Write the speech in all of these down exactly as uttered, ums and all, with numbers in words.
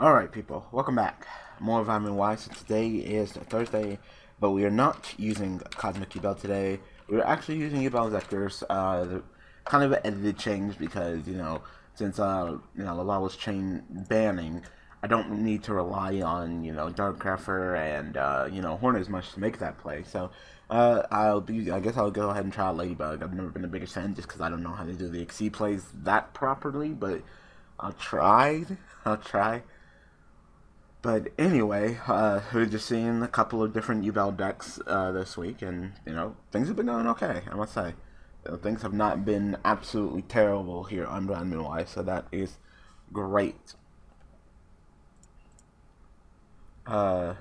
Alright people, welcome back. More Vitamin Y. So today is Thursday, but we are not using Cosmic Yubel today. We're actually using E Bell and Inzektors. Uh, the, kind of an edited change because, you know, since, uh, you know, Lala was chain banning, I don't need to rely on, you know, Dark Crafter and, uh, you know, Hornet as much to make that play. So, uh, I'll be, I guess I'll go ahead and try Ladybug. I've never been the biggest fan just because I don't know how to do the X C plays that properly, but I'll try. I'll try. But anyway, uh, we've just seen a couple of different Yubel decks uh, this week, and, you know, things have been going okay, I must say. You know, things have not been absolutely terrible here on Brandmuai, so that is great. Uh,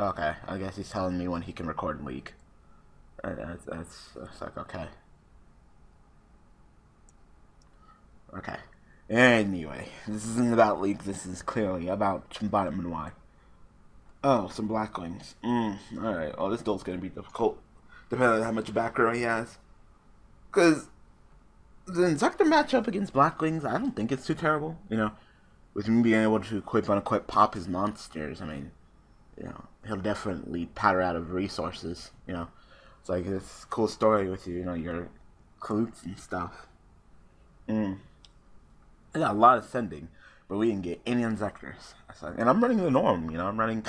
okay, I guess he's telling me when he can record and leak. Uh, that's, that's, that's like, okay. Okay. Anyway, this isn't about leaks, this is clearly about Vitamin Y. Oh, some Blacklings. Mm, alright, oh, this duel's gonna be difficult, depending on how much back row he has. Because the Inzektor matchup against Blacklings, I don't think it's too terrible, you know. With me being able to equip on equip pop his monsters, I mean, you know, he'll definitely patter out of resources, you know. It's like this cool story with, you know, your clues and stuff. Mm. I got a lot of sending, but we didn't get any Inzektors. And I'm running the norm, you know, I'm running,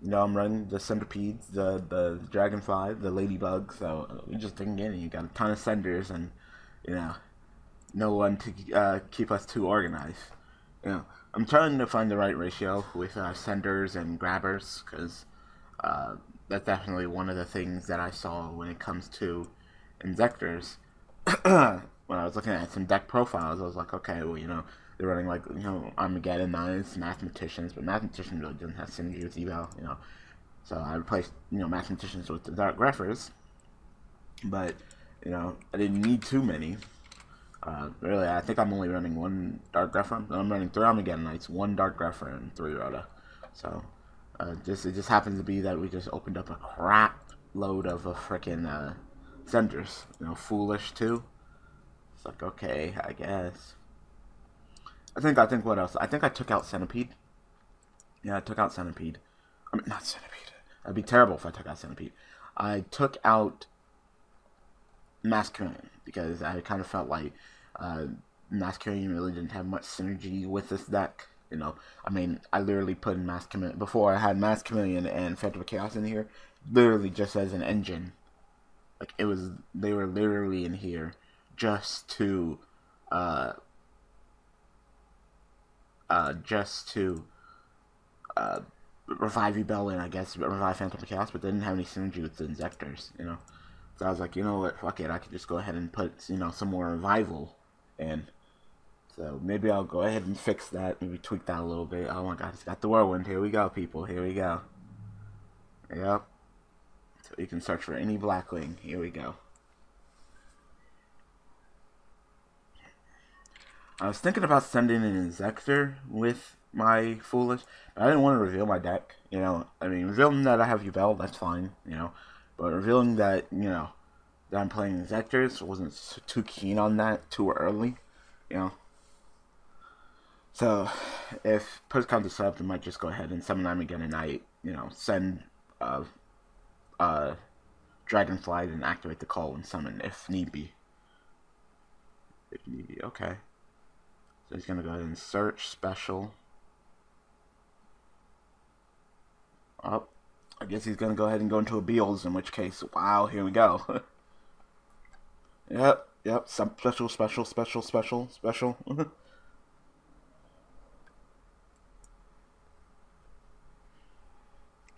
you know, I'm running the Centipedes, the, the Dragonfly, the Ladybug, so we just didn't get any. You got a ton of senders and, you know, no one to uh, keep us too organized. You know, I'm trying to find the right ratio with uh, senders and grabbers, because uh, that's definitely one of the things that I saw when it comes to Inzektors. When I was looking at some deck profiles, I was like, okay, well, you know, they're running, like, you know, Armageddon Knights, Mathematicians, but Mathematician really doesn't have synergy with E Bell, you know. So I replaced, you know, Mathematicians with the Dark Grephers, but, you know, I didn't need too many. Uh, really, I think I'm only running one Dark Grepher. I'm running three Armageddon Knights, one Dark Grepher, and three Rota. So, uh, just, it just happens to be that we just opened up a crap load of a frickin', uh, senders. You know, Foolish, too. It's like, okay, I guess. I think, I think what else? I think I took out Centipede. Yeah, I took out Centipede. I mean, not Centipede. That'd be terrible if I took out Centipede. I took out Mass Chameleon, because I kind of felt like uh, Mass Chameleon really didn't have much synergy with this deck. You know, I mean, I literally put in Mass Chameleon. Before I had Mass Chameleon and Phantom of Chaos in here, literally just as an engine. Like, it was, they were literally in here just to, uh, uh, just to, uh, revive E Bell and, I guess, revive Phantom of Chaos, but they didn't have any synergy with the Inzektors, you know, so I was like, you know what, fuck it, I could just go ahead and put, you know, some more revival in, so maybe I'll go ahead and fix that, maybe tweak that a little bit. Oh my god, it's got the whirlwind, here we go, people, here we go, yep, so you can search for any Blackwing, here we go. I was thinking about sending an Inzektor with my Foolish, but I didn't want to reveal my deck, you know, I mean, revealing that I have Yubel, that's fine, you know, but revealing that, you know, that I'm playing Inzektors, wasn't too keen on that too early, you know, so if push comes to shove, I might just go ahead and summon them again, and I, you know, send uh, uh, Dragonfly, then activate the call and summon, if need be, if need be, okay. So he's gonna go ahead and search special. Oh, I guess he's gonna go ahead and go into a Beals, in which case, wow, here we go. Yep, yep, some special, special, special, special, special.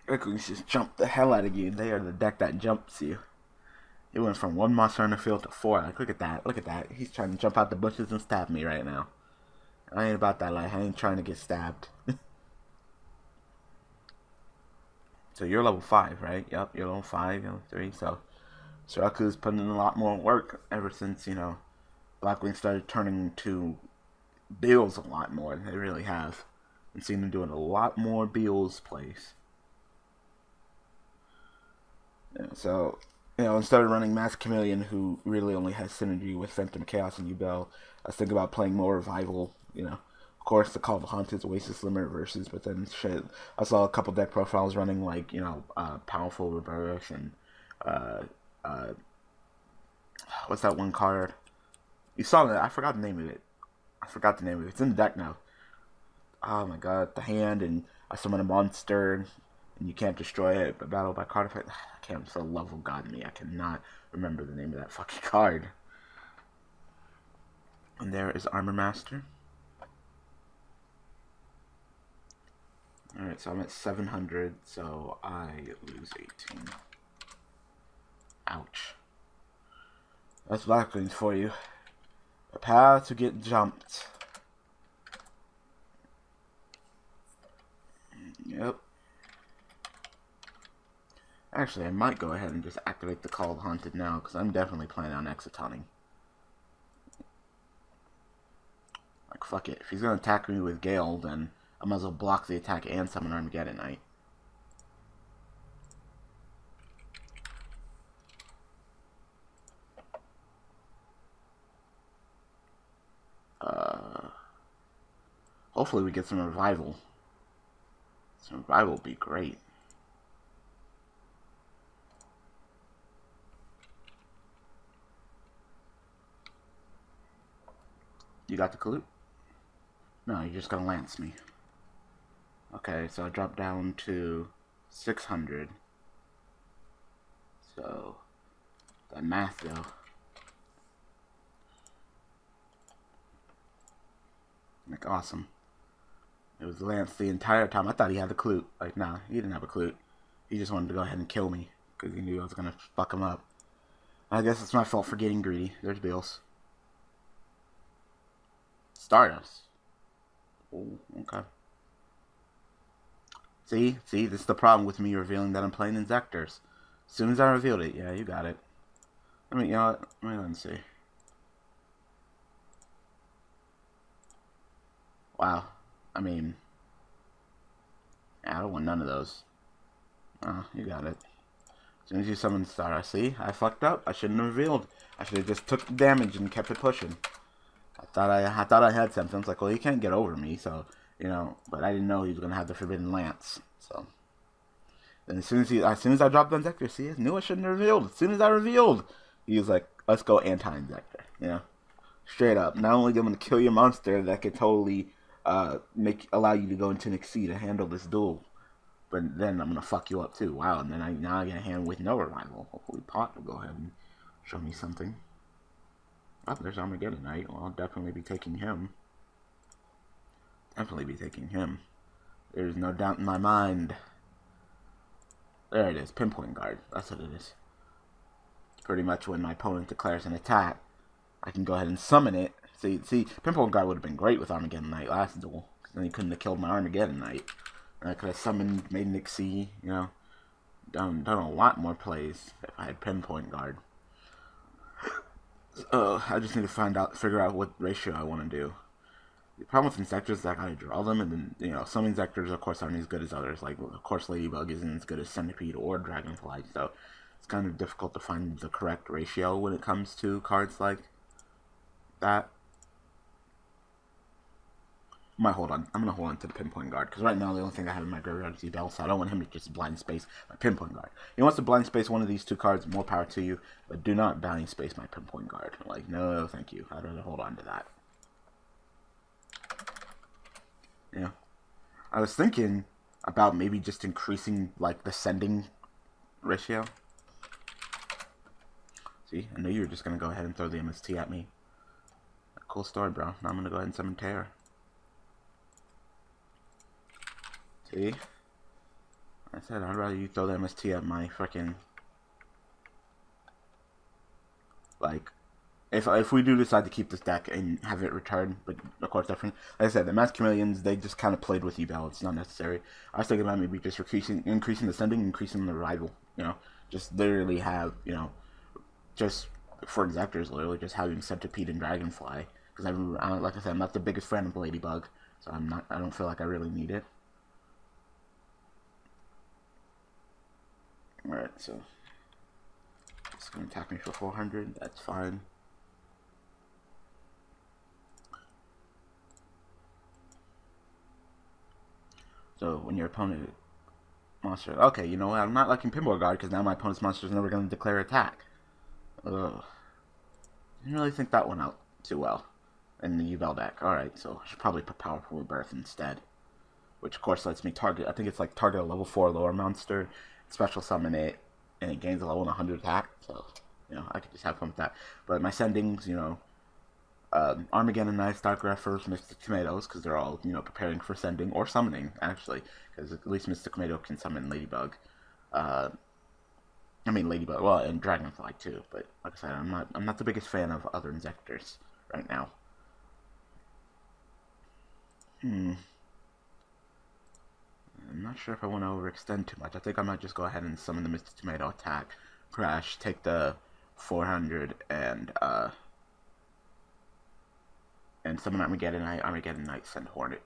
Blacklings just jump the hell out of you. They are the deck that jumps you. He went from one monster in the field to four. Like, look at that, look at that. He's trying to jump out the bushes and stab me right now. I ain't about that life. I ain't trying to get stabbed. So you're level five, right? Yep, you're level five, level three. So Seraku's putting in a lot more work ever since, you know, Blackwing started turning to Beals a lot more. They really have. I've seen them doing a lot more Beals plays. Yeah, so, you know, instead of running Mass Chameleon, who really only has synergy with Phantom of Chaos and E Bell, I was thinking about playing more Revival, you know. Of course, the Call of the Haunted, Oasis, Limit Reverses, but then shit, I saw a couple deck profiles running, like, you know, uh, Powerful Reverse and, uh, uh, what's that one card? You saw that, I forgot the name of it. I forgot the name of it. It's in the deck now. Oh my god, the hand, and I summon a monster, and you can't destroy it, but battle by card effect. I can't, for the love of God me, I cannot remember the name of that fucking card. And there is Armor Master. Alright, so I'm at seven hundred, so I lose eighteen. Ouch. That's Blacklings for you. A path to get jumped. Yep. Actually, I might go ahead and just activate the Call of the Haunted now, because I'm definitely planning on exitoning. Like, fuck it. If he's going to attack me with Gale, then I might as well block the attack and summon Armageddon Knight. Uh, hopefully we get some Revival. Some Revival would be great. You got the Kalut? No, you're just gonna Lance me. Okay, so I dropped down to six hundred. So, that math though. Like, awesome. It was Lance the entire time. I thought he had a Clute. Like, nah, he didn't have a Clute. He just wanted to go ahead and kill me, because he knew I was gonna fuck him up. I guess it's my fault for getting greedy. There's Beals. Stardust. Oh, okay. See, see, this is the problem with me revealing that I'm playing Inzektors. As soon as I revealed it, yeah, you got it. I mean, you know what? Let me see. Wow. I mean, I don't want none of those. Oh, you got it. As soon as you summon Stardust, see? I fucked up. I shouldn't have revealed. I should have just took the damage and kept it pushing. I thought I, I thought I had something. I was like, well, he can't get over me, so... You know, but I didn't know he was gonna have the Forbidden Lance. So, and as soon as he, as soon as I dropped the Inzektor, see, I knew I shouldn't have revealed. As soon as I revealed, he was like, "Let's go anti-Inzektor." You know, straight up. Not only am I gonna kill your monster that could totally uh, make allow you to go into an X C to handle this duel, but then I'm gonna fuck you up too. Wow, and then I now I get a hand with no Revival. Hopefully, Pot will go ahead and show me something. Oh, there's Armageddon Knight. Well, I'll definitely be taking him. Definitely be taking him. There's no doubt in my mind. There it is. Pinpoint Guard. That's what it is. Pretty much when my opponent declares an attack, I can go ahead and summon it. See, see, Pinpoint Guard would have been great with Armageddon Knight last duel. Because then he couldn't have killed my Armageddon Knight. And I could have summoned, made an X C, you know. Done, done a lot more plays if I had Pinpoint Guard. So, I just need to find out, figure out what ratio I want to do. The problem with Inzektors is that I draw them, and then, you know, some Inzektors, of course, aren't as good as others. Like, of course, Ladybug isn't as good as Centipede or Dragonfly, so it's kind of difficult to find the correct ratio when it comes to cards like that. I might hold on. I'm going to hold on to the Pinpoint Guard, because right now the only thing I have in my graveyard is E Bell, so I don't want him to just blind space my Pinpoint Guard. If he wants to blind space one of these two cards, more power to you, but do not blind space my Pinpoint Guard. Like, no, thank you. I'd rather hold on to that. Yeah, I was thinking about maybe just increasing, like, the sending ratio. See, I knew you were just going to go ahead and throw the M S T at me. Cool story, bro. Now I'm going to go ahead and summon Terror. See? I said I'd rather you throw the M S T at my freaking... Like... If, if we do decide to keep this deck and have it returned, but of course, different. Like I said, the Mass Chameleons, they just kind of played with E Bell. It's not necessary. I was thinking about maybe just increasing, increasing the sending, increasing the Revival. You know, just literally have, you know, just for Inzektors, literally just having Centipede and Dragonfly. Because I'm, I, like I said, I'm not the biggest fan of Ladybug, so I'm not. I don't feel like I really need it. All right, so It's going to attack me for four hundred. That's fine. So when your opponent monster, okay, you know what? I'm not liking Pinpoint Guard because now my opponent's monster is never going to declare attack. Ugh. Didn't really think that one out too well in the E Bell deck. All right, so I should probably put Powerful Rebirth instead, which of course lets me target. I think it's like target a level four lower monster, special summon it, and it gains a level one hundred attack. So you know I could just have fun with that. But my sendings, you know, um, Armageddon Knight, Dark Grepher, Mister Tomatoes, because they're all you know preparing for sending or summoning actually, because at least Mister Tomato can summon Ladybug. Uh, I mean Ladybug, well, and Dragonfly too. But like I said, I'm not I'm not the biggest fan of other Inzektors right now. Hmm. I'm not sure if I want to overextend too much. I think I might just go ahead and summon the Mister Tomato, attack, crash, take the four hundred, and uh, and summon Armageddon Knight, Armageddon Knight, send Hornet,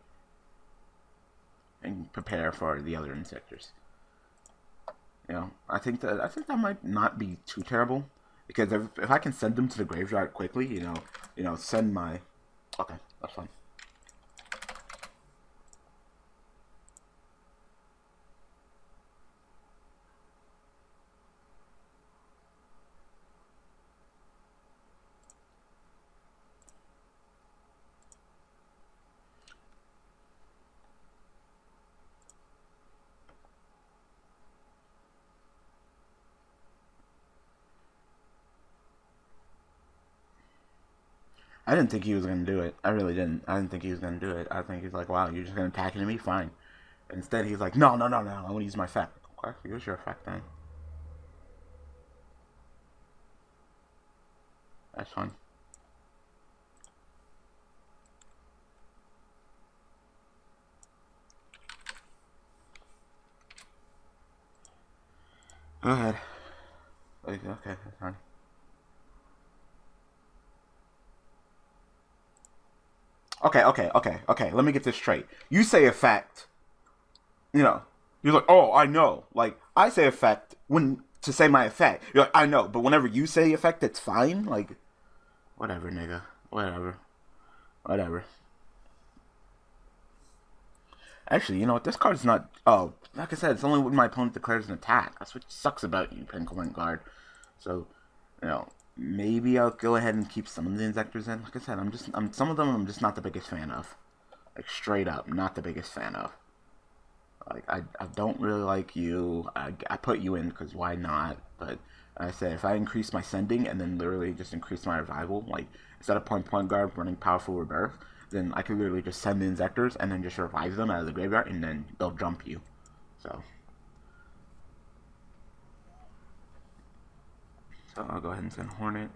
and prepare for the other Inzektors. You know, I think that I think that might not be too terrible because if, if I can send them to the graveyard quickly, you know, you know, send my. Okay, that's fine. I didn't think he was going to do it. I really didn't. I didn't think he was going to do it. I think he's like, wow, you're just going to attack into me? Fine. Instead, he's like, no, no, no, no. I want to use my effect. Okay, use your effect then. That's fine. Go ahead. Okay, okay, that's fine. Okay, okay, okay, okay, let me get this straight. You say effect, you know, you're like, oh, I know. Like, I say effect when to say my effect. You're like, I know, but whenever you say effect, it's fine? Like, whatever, nigga. Whatever. Whatever. Actually, you know what? This card's not... Oh, like I said, it's only when my opponent declares an attack. That's what sucks about you, Pinpoint Guard. So, you know... Maybe I'll go ahead and keep some of the Inzektors in. Like I said, I'm just, I'm some of them I'm just not the biggest fan of. Like straight up, not the biggest fan of. Like I, I don't really like you. I, I put you in because why not? But like I said, if I increase my sending and then literally just increase my revival, like instead of point point guard running Powerful Rebirth, then I could literally just send the Inzektors and then just revive them out of the graveyard and then they'll jump you. So. So I'll go ahead and send Hornet.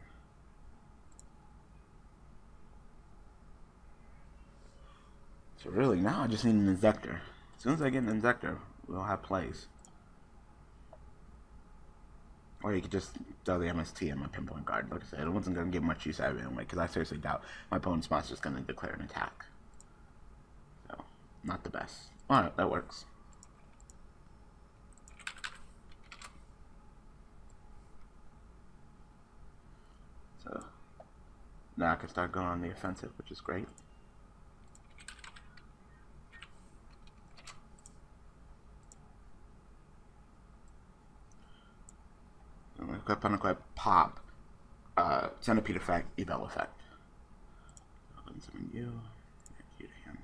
So really, now I just need an Inzektor. As soon as I get an Inzektor, we'll have plays. Or you could just throw the M S T in my Pinpoint Guard. Like I said, it wasn't going to get much use out of it anyway, because I seriously doubt my opponent's monster is going to declare an attack. So, not the best. Alright, that works. Now I can start going on the offensive, which is great. I'm going to equip, unequip, pop, uh, Centipede effect, E Bell effect. I'll summon you, you to him.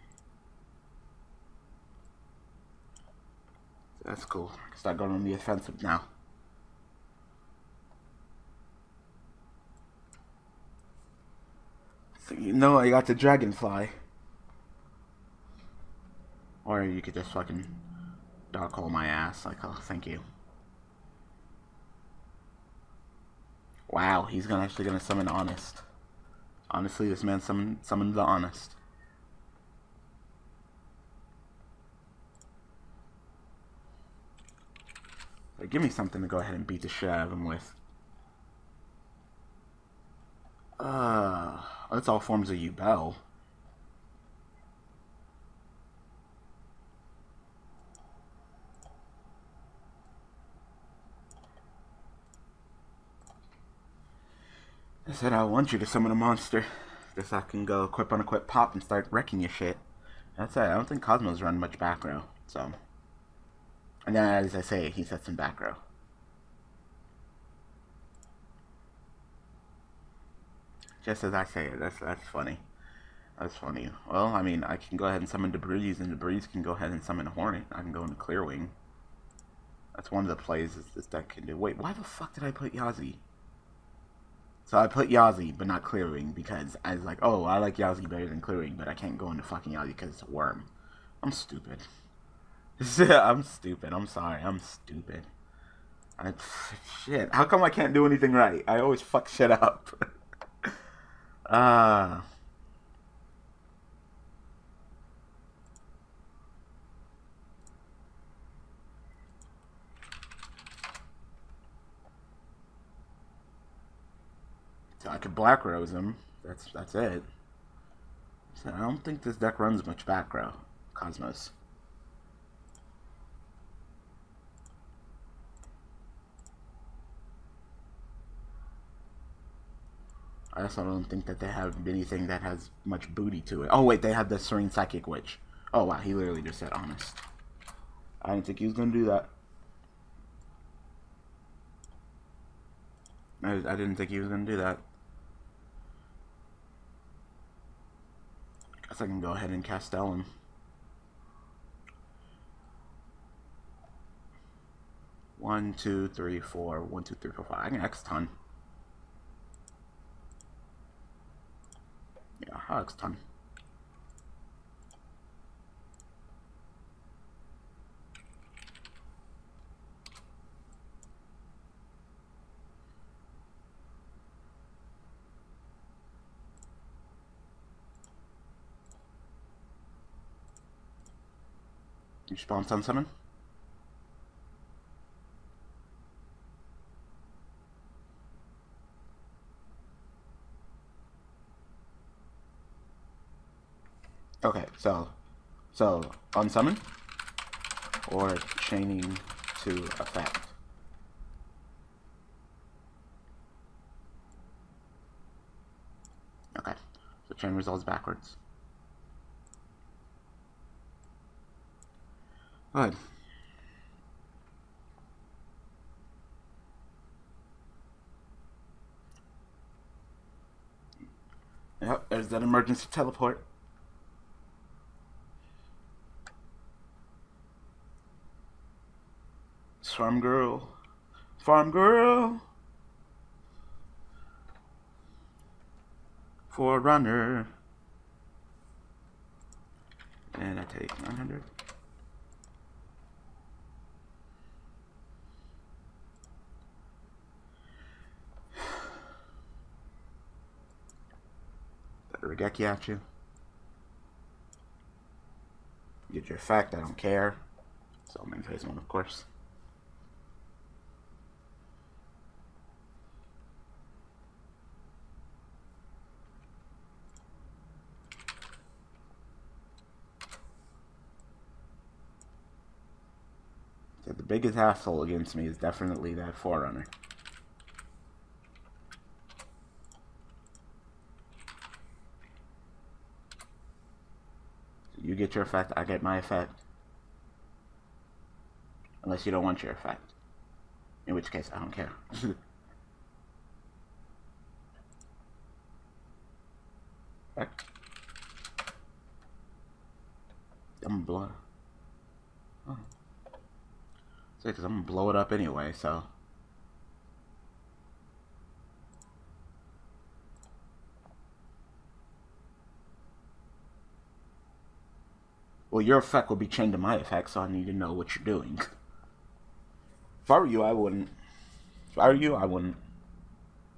So that's cool. I can start going on the offensive now. So, you know, I got the Dragonfly. Or you could just fucking dark hole my ass. Like, oh, thank you. Wow, he's gonna actually gonna summon Honest. Honestly, this man summoned, summoned the Honest. But give me something to go ahead and beat the shit out of him with. Uh, that's all forms of E Bell. said I want you to summon a monster. Guess I can go equip on equip pop and start wrecking your shit. That's it. I don't think Cosmo's run much back row, so. And then, as I say, he sets him back row. Just as I say it, that's, that's funny. That's funny. Well, I mean, I can go ahead and summon Debris, and Debris can go ahead and summon Hornet. I can go into Clearwing. That's one of the plays this, this deck can do. Wait, why the fuck did I put Yazi? So I put Yazi, but not Clearwing, because I was like, oh, I like Yazi better than Clearwing, but I can't go into fucking Yazi because it's a worm. I'm stupid. I'm stupid. I'm sorry. I'm stupid. I, shit. How come I can't do anything right? I always fuck shit up. Ah. uh, I could black rose him. That's that's it. So I don't think this deck runs much back row, Cosmos. I also don't think that they have anything that has much booty to it. Oh wait, they have the Serene Psychic Witch. Oh wow, he literally just said honest. I didn't think he was gonna do that. I, I didn't think he was gonna do that. I guess I can go ahead and Castell him. One, two, three, four. One, two, three, four, five. I can X-Ton. Yeah, I'll X-Ton. You spawn Sun Summon? Okay, so, so, unsummon, or chaining to effect. Okay, so chain resolves backwards. Good. Yep, there's that emergency teleport. Farm Girl. Farm Girl. Forerunner. And I take nine hundred. Better Regeki at you. Get your effect, I don't care. So I'm in phase one, of course. The biggest asshole against me is definitely that Forerunner. So you get your effect, I get my effect. Unless you don't want your effect. In which case, I don't care. Effect. Dumb blood. Oh. Because I'm gonna blow it up anyway, so well, your effect will be chained to my effect, so I need to know what you're doing. If I were you, I wouldn't. If I were you, I wouldn't.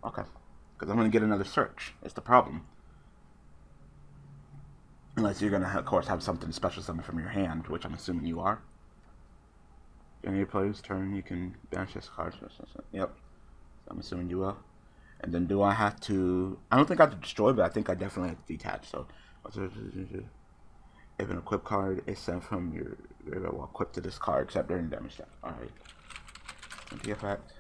Okay, because I'm gonna get another search. It's the problem. Unless you're gonna, of course, have something special summon from your hand, which I'm assuming you are. During your player's turn, you can banish this card. Yep. I'm assuming you will. And then do I have to... I don't think I have to destroy, but I think I definitely have to detach. So, if an equip card is sent from your... well, equipped to this card, except during damage step. Alright. The effect.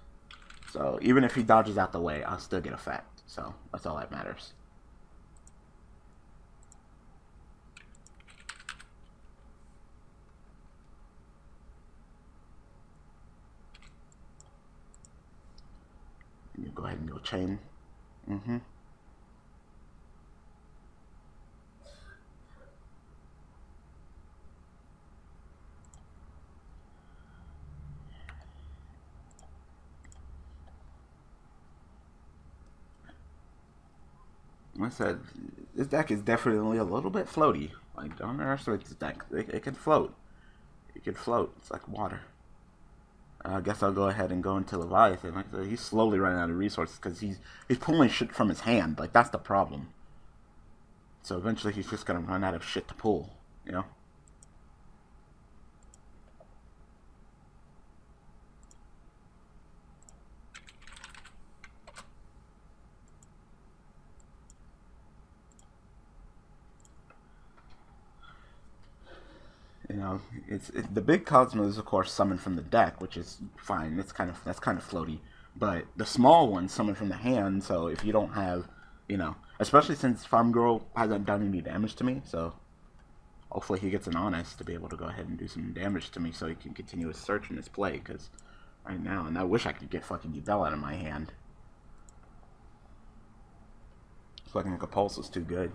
So, even if he dodges out the way, I'll still get effect. So that's all that matters. You go ahead and go chain. Mm-hmm. I said, this deck is definitely a little bit floaty. Like, don't underestimate this deck. It, it can float. It can float. It's like water. Uh, I guess I'll go ahead and go into Leviathan. Like, so he's slowly running out of resources because he's he's pulling shit from his hand. Like, that's the problem. So eventually he's just gonna run out of shit to pull. You know. You know, it's it, the big Cosmos is of course summoned from the deck, which is fine. It's kind of that's kind of floaty, but the small one's summoned from the hand. So if you don't have, you know, especially since Farm Girl hasn't done any damage to me, so hopefully he gets an honest to be able to go ahead and do some damage to me, so he can continue his search and his play. Because right now, and I wish I could get fucking E Bell out of my hand. Fucking Capulse is too good.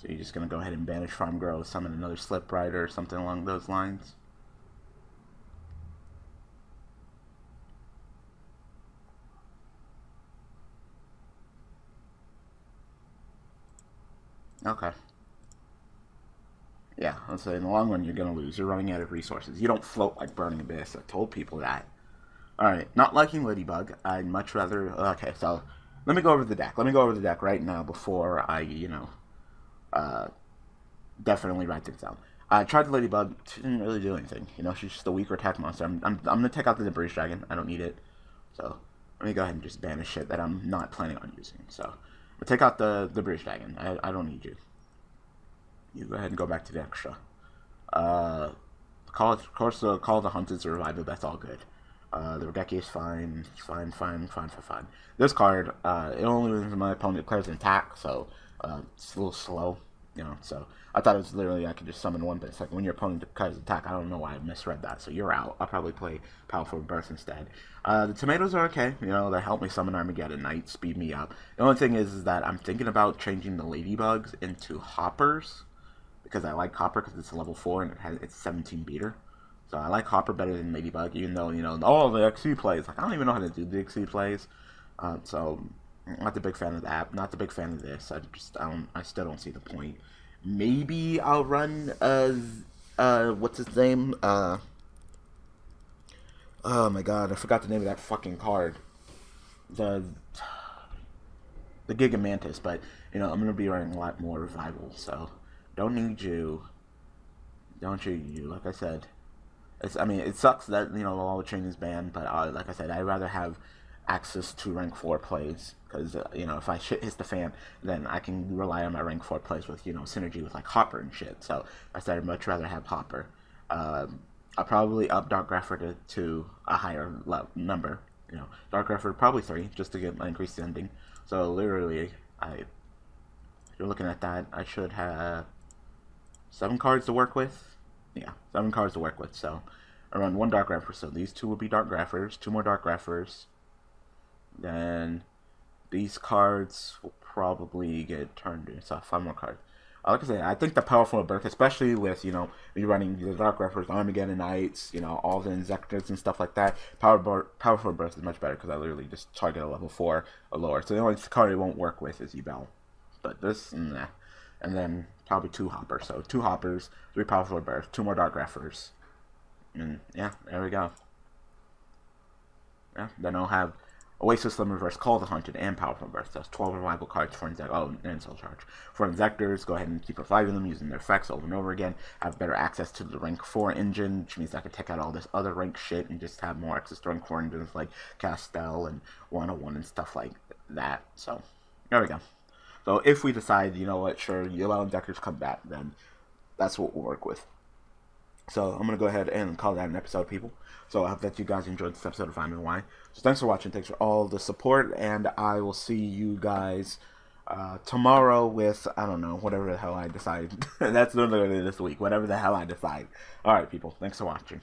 So you're just going to go ahead and banish Farm Girl, summon another Slip Rider or something along those lines. Okay. Yeah, I'll say in the long run you're going to lose. You're running out of resources. You don't float like Burning Abyss. I told people that. Alright, not liking Ladybug. I'd much rather... Okay, so let me go over the deck. Let me go over the deck right now before I, you know... Uh, definitely write things down. I tried the Ladybug. She didn't really do anything. You know, she's just a weaker attack monster. I'm, I'm, I'm gonna take out the Debris Dragon. I don't need it. So, let me go ahead and just banish shit that I'm not planning on using. So, I'm gonna take out the, the Debris Dragon. I, I don't need you. You go ahead and go back to the extra. Uh, call, of course, the Call of the Haunted is a revival. That's all good. Uh, the Regeki is fine. Fine, fine, fine, fine, fine. This card, uh, it only wins when my opponent declares an attack, so... Uh, it's a little slow, you know, so I thought it was literally I could just summon one, but it's like when your opponent declares attack, I don't know why I misread that, so you're out. I'll probably play Powerful Rebirth instead. Uh, the tomatoes are okay, you know, they help me summon Armageddon Knight, speed me up. The only thing is, is that I'm thinking about changing the Ladybugs into Hoppers, because I like Hopper because it's a level four and it has it's seventeen beater. So I like Hopper better than Ladybug, even though, you know, all the X C plays, like I don't even know how to do the X C plays, uh, so... Not the big fan of the app. Not the big fan of this. I just, I don't, I still don't see the point. Maybe I'll run, uh, uh, what's his name? Uh, oh my god, I forgot the name of that fucking card. The, the Gigamantis, but, you know, I'm gonna be running a lot more revival, so. Don't need you. Don't you, you, like I said. It's, I mean, it sucks that, you know, all the chain is banned, but, uh, like I said, I'd rather have access to rank four plays, because uh, you know, if I shit hits the fan, then I can rely on my rank four plays with, you know, synergy with like Hopper and shit. So I said I'd much rather have Hopper. Um, I'll probably up Dark Grepher to, to a higher level, number. You know, Dark Grepher probably three just to get my increased ending. So literally, I if you're looking at that, I should have seven cards to work with. Yeah, seven cards to work with. So I run one Dark Grepher. So these two will be Dark Grephers. Two more Dark Grephers. Then these cards will probably get turned into so five more cards. Uh, like I said, I think the Powerful Rebirth, especially with, you know, me running the Dark Grepher's Armageddon Knights, you know, all the Inzektors and stuff like that, Power, Powerful Rebirth is much better because I literally just target a level four or lower. So the only card it won't work with is E Bell. But this, nah. And then probably two Hoppers. So two Hoppers, three Powerful Rebirth, two more Dark Grephers. And yeah, there we go. Yeah, then I'll have Oasis, Lim Reverse, Call the Haunted, and Powerful Reverse. That's twelve revival cards for Inzectors. Oh, and Soul Charge. For Inzectors, go ahead and keep reviving them, using their effects over and over again. I have better access to the rank four engine, which means I can take out all this other rank shit and just have more access to rank four engines like Castell and one oh one and stuff like that. So, there we go. So, if we decide, you know what, sure, you allow Inzectors come back, then that's what we'll work with. So I'm going to go ahead and call that an episode, people. So I hope that you guys enjoyed this episode of Vitamin Y. So thanks for watching. Thanks for all the support. And I will see you guys uh, tomorrow with, I don't know, whatever the hell I decide. That's literally this week. Whatever the hell I decide. All right, people. Thanks for watching.